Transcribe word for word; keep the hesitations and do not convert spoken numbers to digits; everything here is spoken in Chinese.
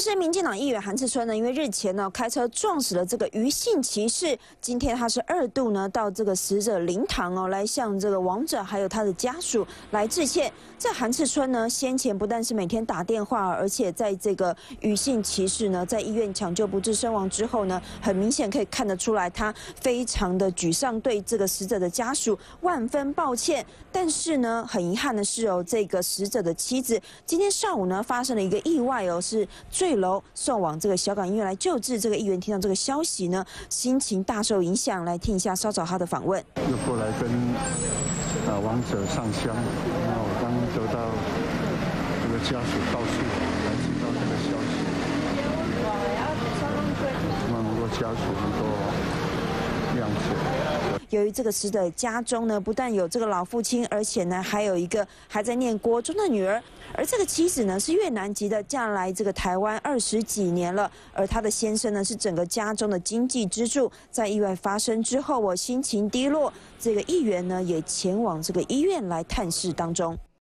是民进党议员韩志春呢，因为日前呢开车撞死了这个余姓骑士，今天他是二度呢到这个死者灵堂哦，来向这个亡者还有他的家属来致歉。这韩志春呢，先前不但是每天打电话，而且在这个余姓骑士呢在医院抢救不治身亡之后呢，很明显可以看得出来，他非常的沮丧，对这个死者的家属万分抱歉。但是呢，很遗憾的是哦，这个死者的妻子今天上午呢发生了一个意外哦，是 坠楼送往这个小港医院来救治，这个议员听到这个消息呢，心情大受影响。来听一下稍早他的访问。又过来跟啊亡者上香，那我刚得到这个家属告诉我，才知道这个消息。希望能够家属能够谅解。 由于这个死者家中呢，不但有这个老父亲，而且呢，还有一个还在念国中的女儿。而这个妻子呢，是越南籍的，嫁来这个台湾二十几年了。而她的先生呢，是整个家中的经济支柱。在意外发生之后，我心情低落。这个议员呢，也前往这个医院来探视当中。